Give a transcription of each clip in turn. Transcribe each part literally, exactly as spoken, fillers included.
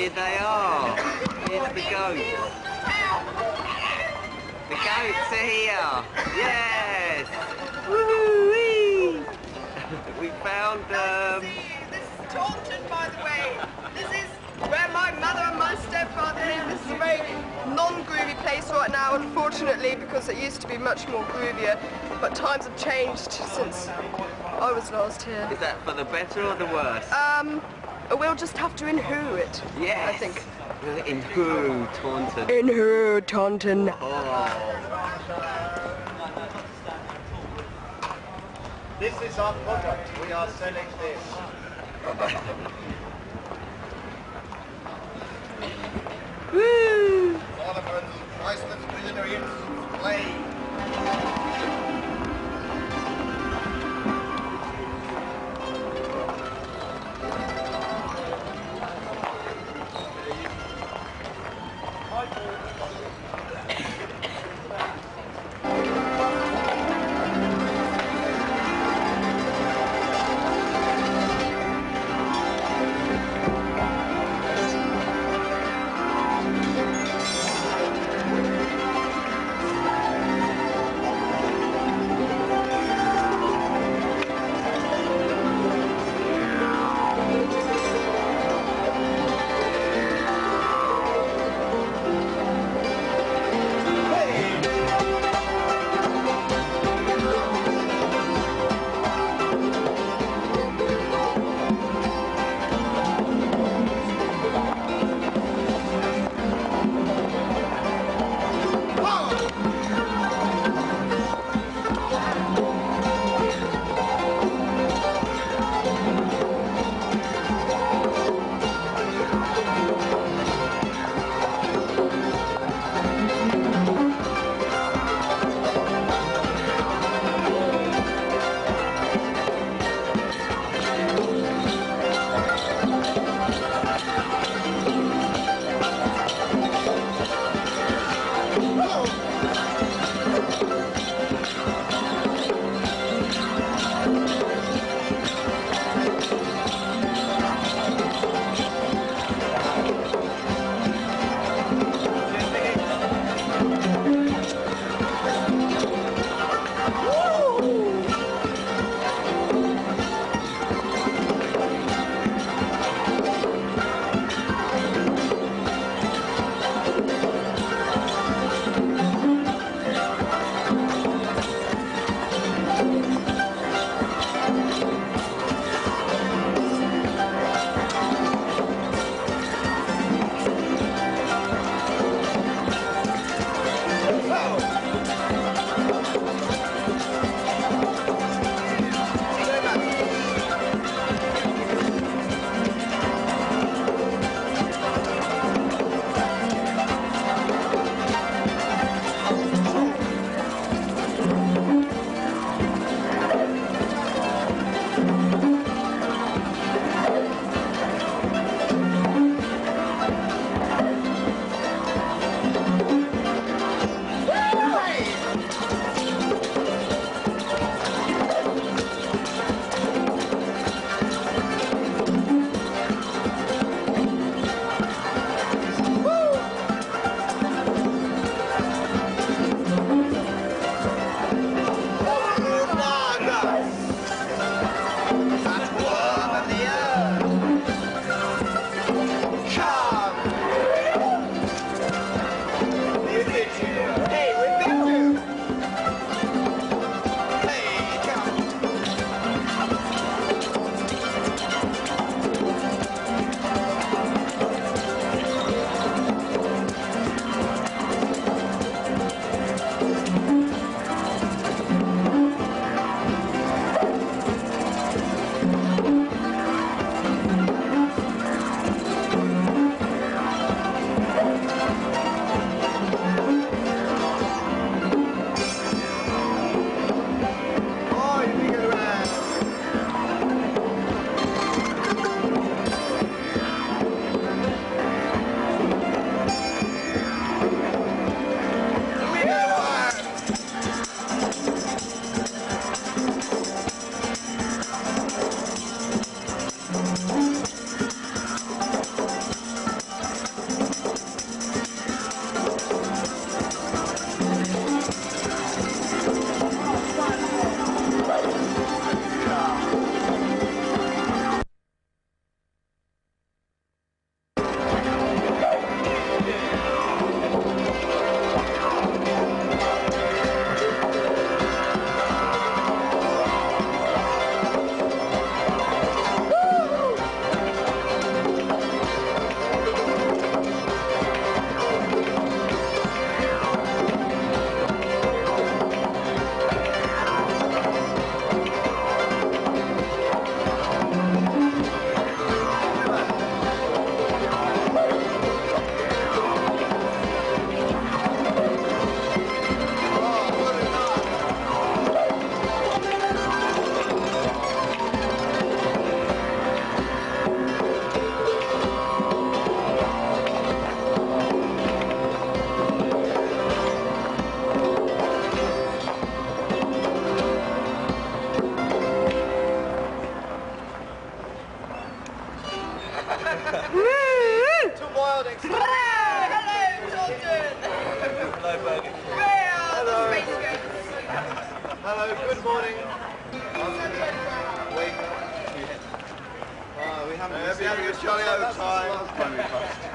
here they are. Here's the goats. The goats are here. Yes. Woo-wee. We found them. Um... This is Taunton, by the way. This is where my mother and my stepfather live. This is a very non-groovy place right now, unfortunately, because it used to be much more groovier. But times have changed since I was last here. Is that for the better or the worse? Um, we'll just have to in-hoo it, yes. I think. In-hoo Taunton. In-hoo Taunton. Oh. This is our product. We are selling this. Woo! Sullivan's, Priceland's, Billionaire's, play. They're having a jolly old time.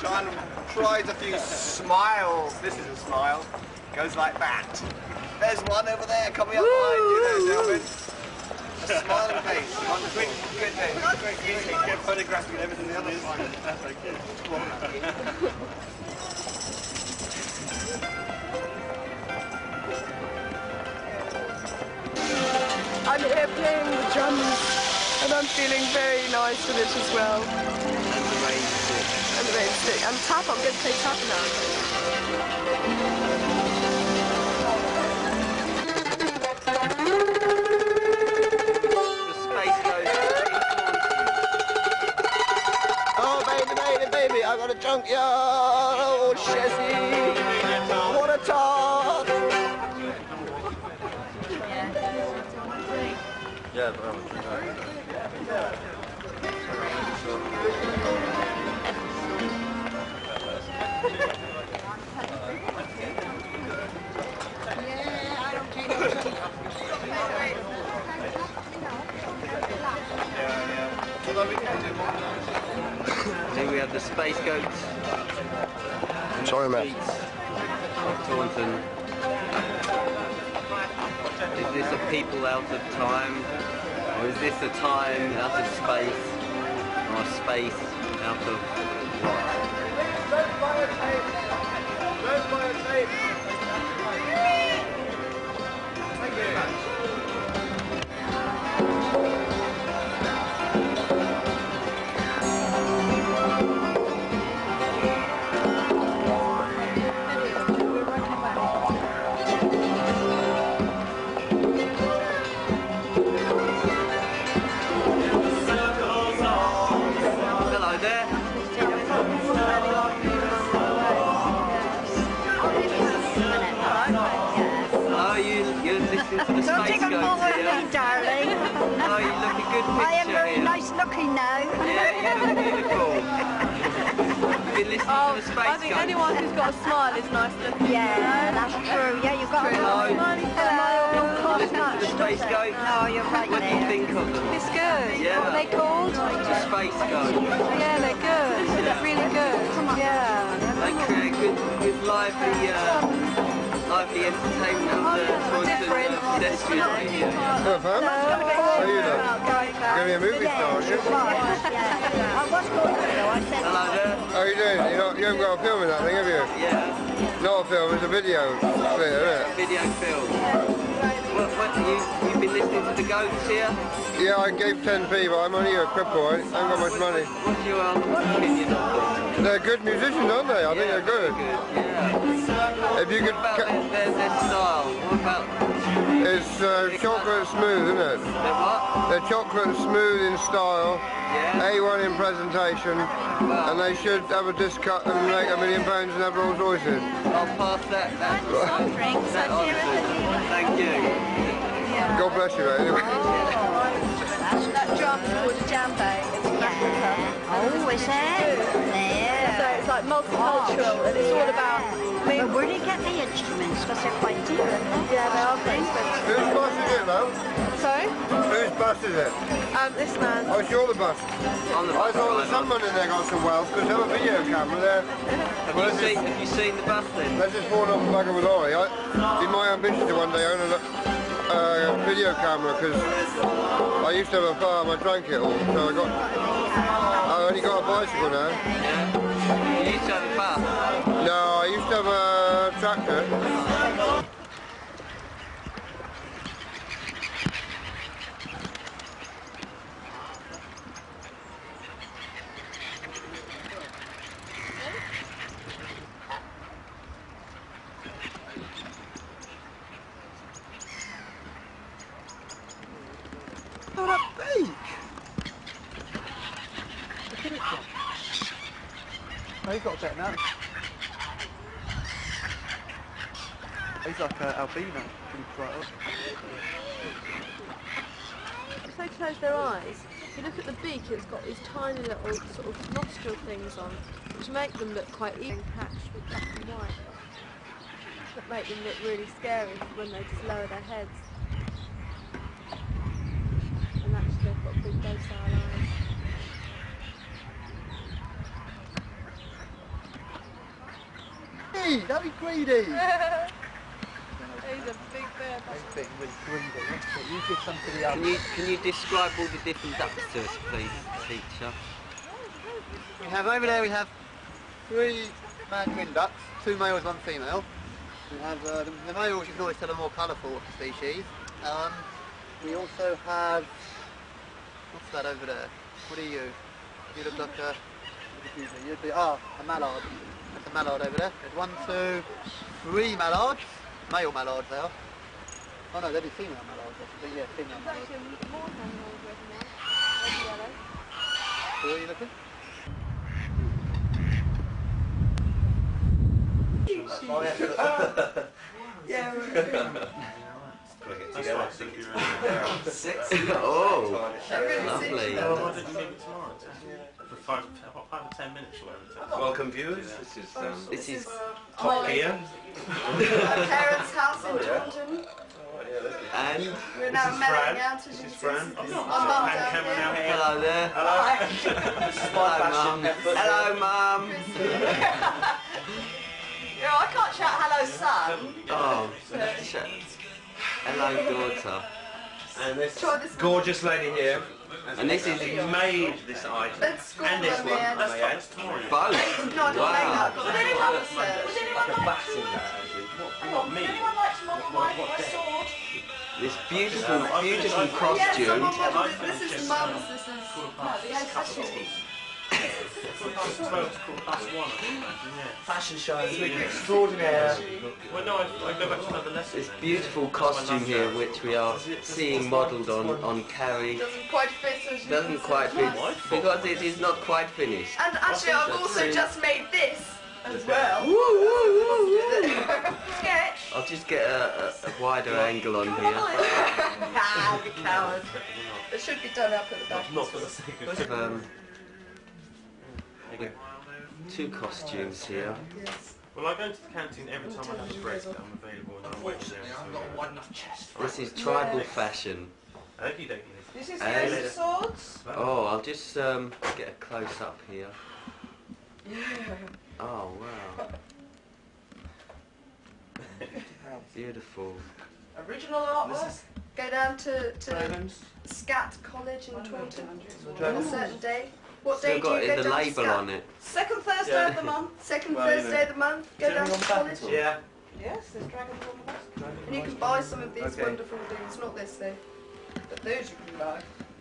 Sean tries a few smiles. This is a smile. Goes like that. There's one over there coming up behind you there, Delvin. A smiling face. One quick, good thing. Quick, easy. Get photographed and everything the other side. Thank you. I'm here playing the drums, and I'm feeling very nice with it as well. And the rain stick. And the rain stick. And tap, I'm going to play tap now. The Spacegoats. Oh, baby, baby, baby, I got a junkyard. Oh, Shazzy. What a tart. Yeah, but I was thinking about it. Yeah, I don't think so. See, we have the Spacegoats. Sorry, mate. Taunton. Is this a people out of time, or is this a time out of space, or a space out of No. Yeah, you're beautiful. You've been oh, to the Space I think Goats. Anyone who's got a smile is nice looking. Yeah, that's true. Yeah, you've got Hello. a smile. Hello. Listen to the Space Goats. No, you're right What do you think of them? It's good. Yeah. What are they called? The Space Goats. Yeah, they're good. Yeah. They're really good. Yeah. They create good, good lively, uh, lively entertainment. Oh, uh, different. Uh, different. Give me a movie star, should we? Hello there. How are you doing? You, not, you haven't got a film in that thing, have you? Yeah. Not a film, it's a video. It's bit, isn't it? Video film. What, what, you, you've been listening to the goats here? Yeah, I gave ten p, but I'm only a cripple. I haven't got much money. What's your opinion on them? They're good musicians, aren't they? I yeah, think they're good. good. Yeah. If you could what about their, their, their style? What about... It's uh, chocolate smooth, isn't it? They're what? They're chocolate smooth in style, yeah. A one in presentation, wow. And they should have a disc cut and make a million pounds and have all choices. I'll pass that. that. Some drinks. That Thank you. Yeah. God bless you, mate. Anyway. Oh, that drum's called a djembe. It's from Africa. Oh, is it? Yeah. So it's like multicultural, oh, and it's yeah. all about. Wait, where do you get the instruments? Because they're quite deep. Yeah, they are quite expensive. Whose bus is it, though? Sorry? Whose bus is it? Um, this man. Oh, it's your the bus. On the bus. I thought someone in there got some wealth, because they have a video camera there. Have, well, you, seen, is, have you seen the bus then? That's just fallen off the back of an lorry. I, it's my ambition to one day own a uh, video camera, because I used to have a farm, I drank it all, so I got... I only got a bicycle now. Yeah. You used to have a farm? No. I used to have a tractor. What a bake! Look at it. Oh, you've got that now. He's like an albino, pretty bright up. If they close their eyes, if you look at the beak, it's got these tiny little sort of nostril things on, which make them look quite even patched with black and white. That make them look really scary when they just lower their heads. And actually they've got big docile eyes. me! Don't be greedy! He's a big bear. That's big, really greedy. You give some to the others. Can you, can you describe all the different ducks to us, please, teacher? We have over there, we have three mandarin ducks, two males, one female. We have uh, the, the males, you can always tell, are more colourful species. Um, we also have, what's that over there? What are you? You look like a, you'd be, ah, a mallard. That's a mallard over there. There's one, two, three mallards. Male mallards they are. Oh no, they'd be female mallards. But yeah, female mallards. There's actually more animals over there. So where are you looking? Oh, yeah. Yeah, right. Six. Oh, lovely. Oh, what did you think tomorrow? For five, about five or ten minutes or whatever. Welcome, viewers. This is um, this is Top Gear. Our parents' house in Taunton. And we're now mellowing out as you can. Hello there. Hello. Hello, Mum. Hello, Mum. No, I can't shout hello son. Oh, hello daughter. And this gorgeous lady here. And this is made this item. And this one. Both. Wow. Would anyone like to model my sword? This beautiful, beautiful costume. This is mum's. This is no, fashion show, extraordinaire. This beautiful costume here, which we are seeing modelled on on Carrie, doesn't quite fit. Doesn't quite fit because it is not quite finished. And actually, I've also just made this as well. Woo, woo, woo, woo. Sketch. I'll just get a, a, a wider angle on here. Ah, the coward. It should be done up at the back. Not for the sake of. Um, With two costumes here. Well, I go to the canteen every time I have a break. I'm available. And unfortunately, I've got a wide enough chest. This is tribal fashion. Okie dokie. This is the swords. Oh, I'll just um, get a close up here. Oh wow! Beautiful. Original artwork. Go down to, to Scat College in Taunton on a certain day. What day do you go down to Scat? Still got the label on it. Second Thursday yeah. of the month. Second well, Thursday of the month. Go down to college. Yeah. Yes, there's Dragon Park. And you can buy some of these okay. wonderful things. Not this though, but those you can buy.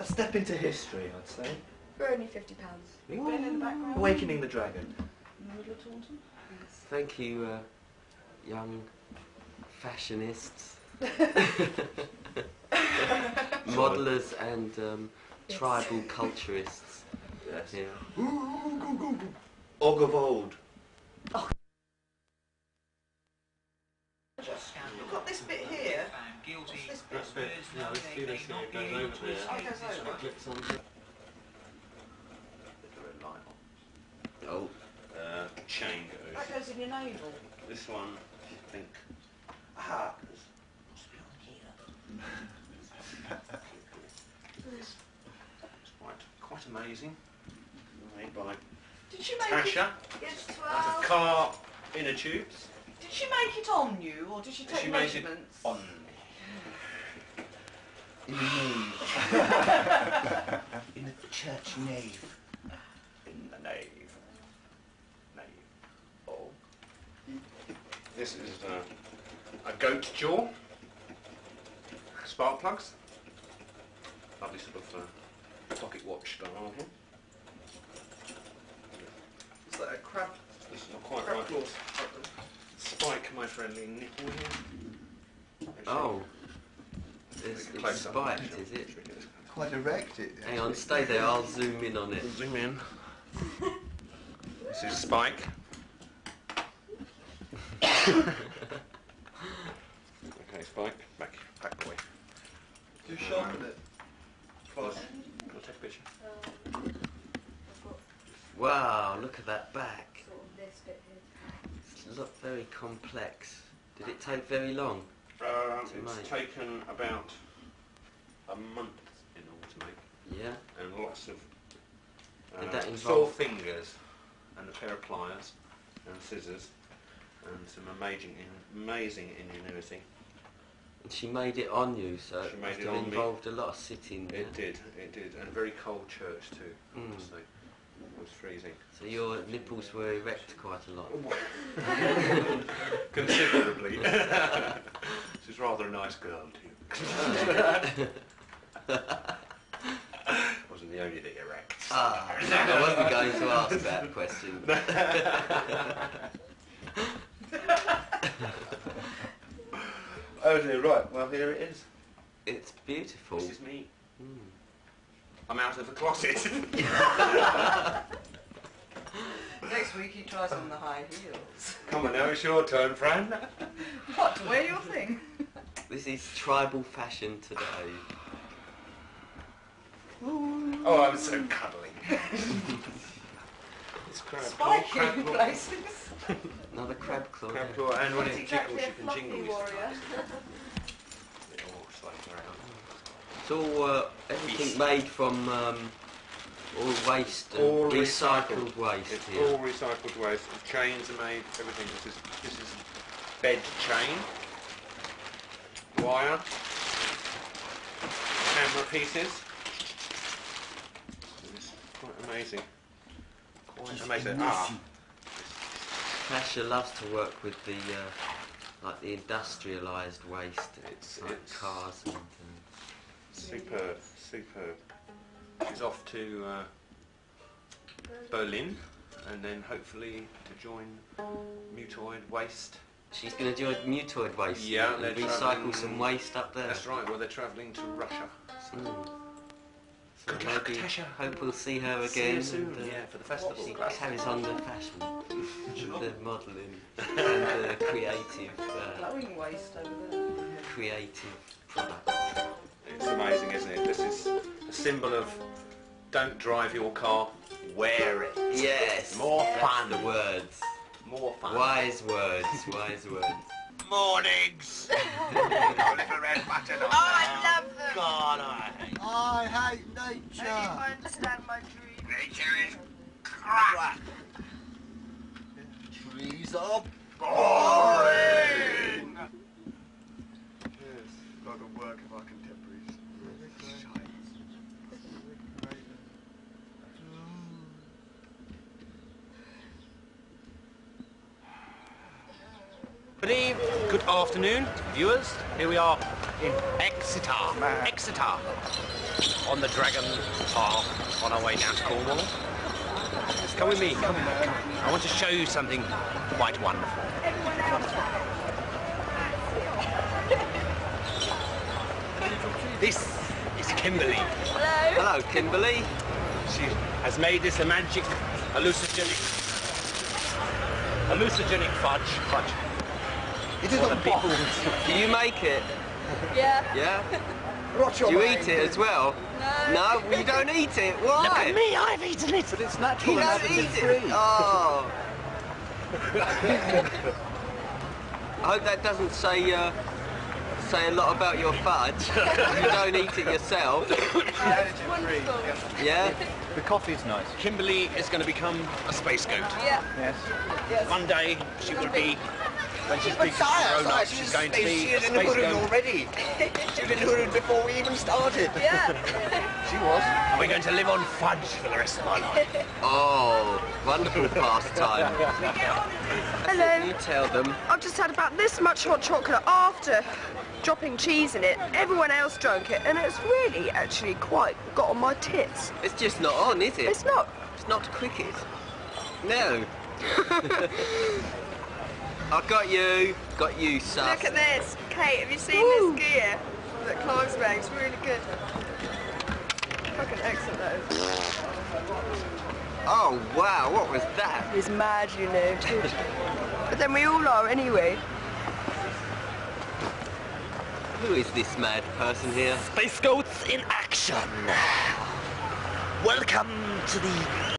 A step into history, I'd say. For only fifty pounds. Big Ben in the background. Awakening the Dragon. In the middle of Taunton. Yes. Thank you, uh, young fashionists. Modellers and um, yes. tribal culturists. Yes. Yeah. Og of old. Oh. We've got this bit here. What's this bit? That's bit. No, this bit goes over to it. Oh, it goes over. Clips on. Oh. Uh, chain goes. That goes in your navel. This one, I think. Ah. It's quite, quite amazing. Made by Did you make Tasha. It? It's twelve. A car inner tubes. Did she make it on you, or did she take she measurements? Made it on me. In the nave. In the church nave. In the nave. Nave. Oh. This is uh, a goat jaw. Spark plugs. Lovely sort of uh, pocket watch going on here. Is that a crab? It's not quite crab right. Claws. Spike, my friendly nipple here. Oh. It's, it's spiked, is it? It's quite erect. It, hang on, stay there, I'll zoom in on it. I'll zoom in. This is Spike. Okay, Spike, back, back away. Do sharpen it. Close. I'll take a picture. Wow, look at that back. It looked very complex. Did it take very long? Um, it's make? taken about a month in order to make. Yeah. And lots of uh, Did that involve... sore fingers and a pair of pliers and scissors and some amazing, amazing ingenuity. And she made it on you, so she it must it have involved me. a lot of sitting there. It did, it did, and a very cold church too, mm. so it was freezing. So your nipples were erect quite a lot? Considerably. She's rather a nice girl too. Wasn't the only thing erect. Ah, I wasn't going to ask that question. Oh dear, right, well here it is. It's beautiful. This is me. Mm. I'm out of the closet. Next week he tries on the high heels. Come on now, it's your turn, Fran. What, wear your thing? This is tribal fashion today. Ooh. Oh, I'm so cuddly. It's crab claw. Spiking places. Another crab claw. Crab claw, yeah. And when it jiggles, you can jingle. It all slides around. It's all uh, everything East. made from um, all waste, and all recycled, recycled waste. It's here. all recycled waste. The chains are made. Everything. This is this is bed chain, wire, camera pieces. Amazing. Quite amazing. Ah. Tasha loves to work with the uh, like the industrialised waste. It's, like it's cars and things. Superb, superb. She's off to uh, Berlin and then hopefully to join Mutoid Waste. She's going to join Mutoid Waste. Yeah, and they're recycle some waste up there. That's right. Well, they're travelling to Russia. So. Mm. Good luck, Tasha. Hope we'll see her again. See you soon. And, uh, yeah, for the festival. She carries on the fashion, the modelling, and the uh, creative. Uh, Blowing waste over there. Creative product. It's amazing, isn't it? This is a symbol of don't drive your car, wear it. Yes. More yes. fun. The words. More fun. Wise words. Wise words. Mornings. Oliver Red Button. Oh, I love them. God, I hate. I hate nature! I didn't understand my dream. Nature is crap! Trees are boring! Yes, a lot of work of our contemporaries. Good evening, good afternoon, viewers. Here we are in Exeter, Exeter, on the Dragon Park, on our way down to Cornwall. Come with me, come with me. I want to show you something quite wonderful. This is Kimberly. Hello. Hello, Kimberly. She has made this a magic hallucinogenic, hallucinogenic fudge, fudge. It is a people. Do you make it? Yeah. Yeah? Do you eat it as well? No. No? You don't eat it? Why? Look at me, I've eaten it! But it's natural. You don't eat it? Oh. I hope that doesn't say uh, say a lot about your fudge. You don't eat it yourself. Yeah? The coffee's nice. Kimberly is going to become a space goat. Yeah. Yes. Yes. One day she will be... When she's big grown up, she's going to be a space goat. She was in the hood already. She was in the hood before we even started. Yeah. She was. And we're going to live on fudge for the rest of our life. Oh, wonderful pastime. And then you tell them. I've just had about this much hot chocolate after dropping cheese in it. Everyone else drank it, and it's really actually quite got on my tits. It's just not on, is it? It's not. It's not cricket. No. I got you, got you, sus. Look at this. Kate, have you seen Ooh. this gear that climbs back? It's really good. Fucking excellent, that is. Oh, wow, what was that? He's mad, you know. But then we all are, anyway. Who is this mad person here? Spacegoats in action. Welcome to the...